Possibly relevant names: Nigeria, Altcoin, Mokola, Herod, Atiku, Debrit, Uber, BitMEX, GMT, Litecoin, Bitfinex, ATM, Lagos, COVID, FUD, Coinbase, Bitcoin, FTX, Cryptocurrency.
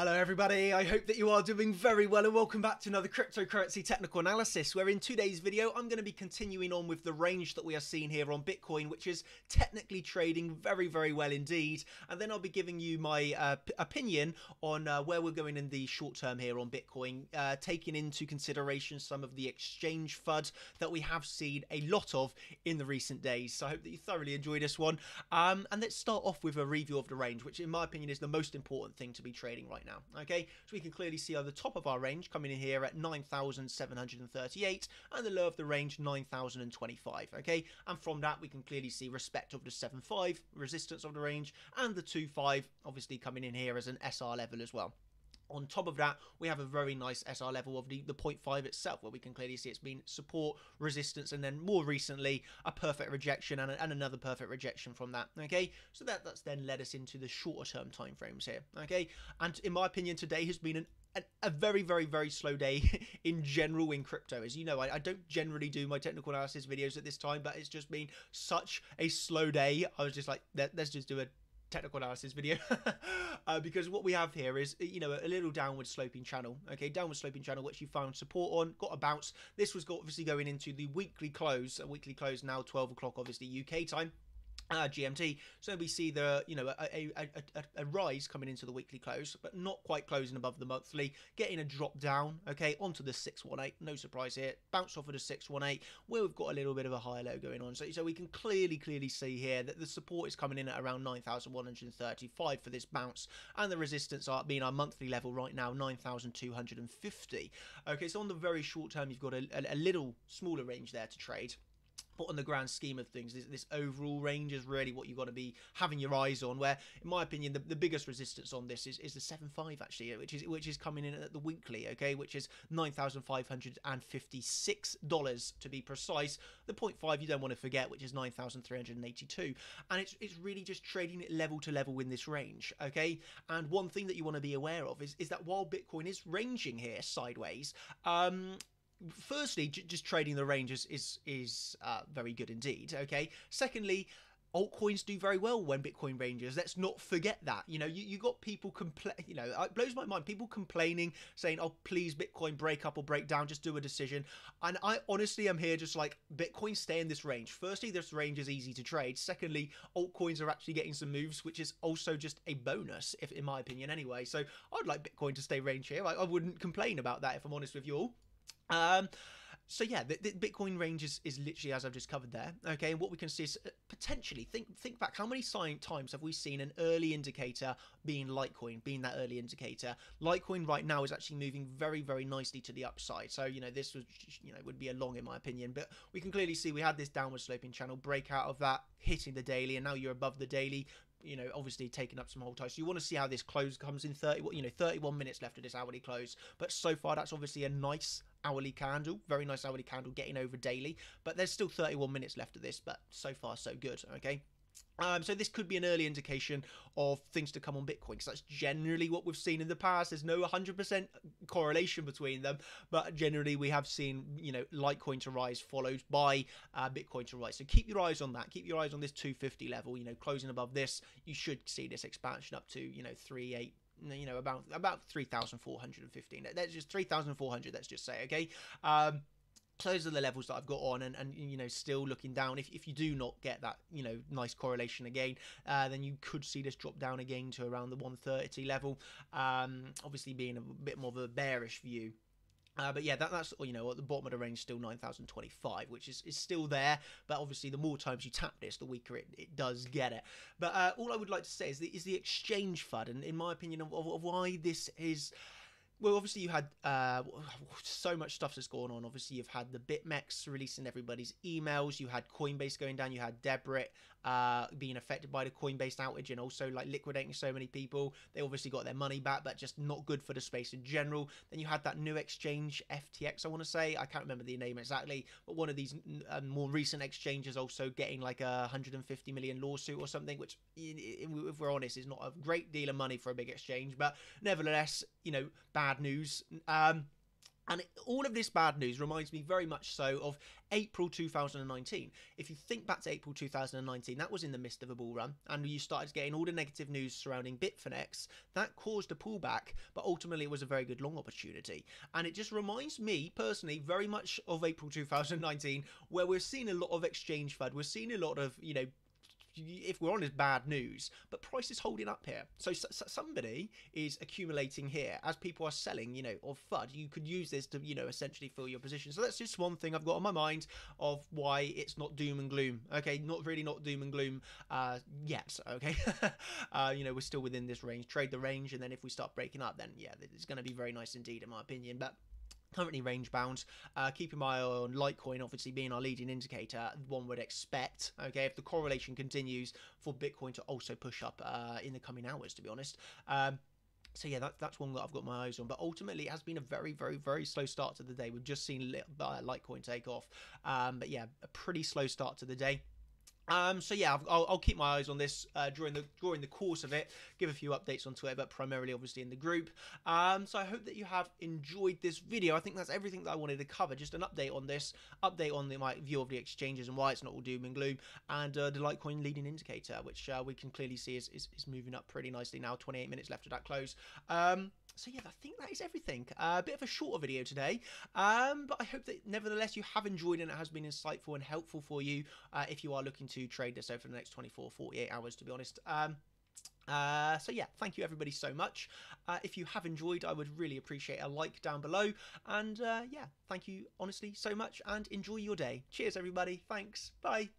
Hello everybody, I hope that you are doing very well and welcome back to another cryptocurrency technical analysis, where in today's video I'm going to be continuing on with the range that we are seeing here on Bitcoin, which is technically trading very well indeed, and then I'll be giving you my opinion on where we're going in the short term here on Bitcoin, taking into consideration some of the exchange FUD that we have seen a lot of in the recent days. So I hope that you thoroughly enjoy this one, and let's start off with a review of the range, which in my opinion is the most important thing to be trading right now. Okay, so we can clearly see on the top of our range coming in here at 9,738 and the low of the range 9,025. Okay, and from that we can clearly see respect of the 7.5 resistance of the range and the 2.5 obviously coming in here as an SR level as well. On top of that, we have a very nice SR level of the 0.5 itself, where we can clearly see it's been support, resistance, and then more recently, a perfect rejection and another perfect rejection from that, okay? So that's then led us into the shorter-term timeframes here, okay? And in my opinion, today has been a very slow day in general in crypto. As you know, I don't generally do my technical analysis videos at this time, but it's just been such a slow day. I was just like, let's just do a technical analysis video because what we have here is, you know, a little downward sloping channel, okay, which you found support on, got a bounce. This was obviously going into the weekly close, now 12 o'clock obviously UK time, GMT. So we see the, you know, a rise coming into the weekly close, but not quite closing above the monthly, getting a drop down, okay, onto the 618, no surprise here, bounce off of the 618, where we've got a little bit of a high low going on. So we can clearly see here that the support is coming in at around 9,135 for this bounce, and the resistance are being our monthly level right now, 9,250. Okay, so on the very short term, you've got a little smaller range there to trade. But on the grand scheme of things, this overall range is really what you've got to be having your eyes on, where in my opinion the biggest resistance on this is the 7.5 actually, which is coming in at the weekly, okay, which is $9,556 to be precise. The 0.5 you don't want to forget, which is 9,382, and it's really just trading it level to level in this range, okay. And one thing that you want to be aware of is that while Bitcoin is ranging here sideways, firstly, just trading the range is very good indeed, okay? Secondly, altcoins do very well when Bitcoin ranges. Let's not forget that. You know, you got people you know, it blows my mind, people complaining, saying, oh, please, Bitcoin, break up or break down, just do a decision. And I honestly am here just like, Bitcoin, stay in this range. Firstly, this range is easy to trade. Secondly, altcoins are actually getting some moves, which is also just a bonus, if in my opinion anyway. So I'd like Bitcoin to stay range here. I wouldn't complain about that, if I'm honest with you all. So yeah, the Bitcoin range is literally as I've just covered there, okay, and what we can see is potentially, think back, how many times have we seen an early indicator being Litecoin, being that early indicator? Litecoin right now is actually moving very nicely to the upside, so, you know, this was, you know, would be a long in my opinion, but we can clearly see we had this downward sloping channel, break out of that, hitting the daily, and now you're above the daily, you know, obviously taking up some hold ties. So you want to see how this close comes in. 31 minutes left of this hourly close, but so far that's obviously a nice hourly candle, very nice hourly candle getting over daily, but there's still 31 minutes left of this, but so far so good, okay. So this could be an early indication of things to come on Bitcoin, because that's generally what we've seen in the past. There's no 100% correlation between them, but generally we have seen, you know, Litecoin to rise followed by Bitcoin to rise. So keep your eyes on that. Keep your eyes on this 250 level. You know, closing above this, you should see this expansion up to, you know, 3.8. You know, about 3,415. That's just 3,400. Let's just say, okay. Those are the levels that I've got on, and you know, still looking down. If you do not get that, you know, nice correlation again, then you could see this drop down again to around the 130 level. Obviously being a bit more of a bearish view. But yeah, that's, you know, at the bottom of the range still 9,025, which is still there, but obviously the more times you tap this, the weaker it does get it. But all I would like to say is the exchange FUD, and in my opinion of why this is. Well, obviously you had so much stuff that's going on. Obviously you've had the BitMEX releasing everybody's emails. You had Coinbase going down. You had Debrit being affected by the Coinbase outage and also like liquidating so many people. They obviously got their money back, but just not good for the space in general. Then you had that new exchange, FTX, I want to say. I can't remember the name exactly, but one of these more recent exchanges also getting like a 150 million lawsuit or something, which, if we're honest, is not a great deal of money for a big exchange, but nevertheless, you know, bad news. And all of this bad news reminds me very much so of April 2019. If you think back to April 2019, that was in the midst of a bull run, and you started getting all the negative news surrounding Bitfinex. That caused a pullback, but ultimately it was a very good long opportunity. And it just reminds me personally very much of April 2019, where we're seeing a lot of exchange FUD. We're seeing a lot of, you know, if we're honest, bad news, but price is holding up here. So somebody is accumulating here as people are selling, you know, of FUD. You could use this to, you know, essentially fill your position. So that's just one thing I've got on my mind of why it's not doom and gloom. Okay, not doom and gloom yet. Okay, you know, we're still within this range. Trade the range, and then if we start breaking up, then yeah, it's going to be very nice indeed, in my opinion. But currently range bound, keeping my eye on Litecoin, obviously being our leading indicator, one would expect, okay, if the correlation continues for Bitcoin to also push up in the coming hours, to be honest. So yeah, that's one that I've got my eyes on. But ultimately, it has been a very, very, very slow start to the day. We've just seen Litecoin take off. But yeah, a pretty slow start to the day. So yeah, I'll keep my eyes on this during the course of it, give a few updates on Twitter, but primarily obviously in the group. So I hope that you have enjoyed this video. I think that's everything that I wanted to cover, just an update on this, update on my view of the exchanges and why it's not all doom and gloom, and the Litecoin leading indicator, which we can clearly see is moving up pretty nicely now, 28 minutes left of that close. So yeah, I think that is everything. A bit of a shorter video today, but I hope that nevertheless you have enjoyed and it has been insightful and helpful for you if you are looking to trade this over the next 24, 48 hours, to be honest. So yeah, thank you everybody so much. If you have enjoyed, I would really appreciate a like down below. And yeah, thank you honestly so much and enjoy your day. Cheers everybody. Thanks. Bye.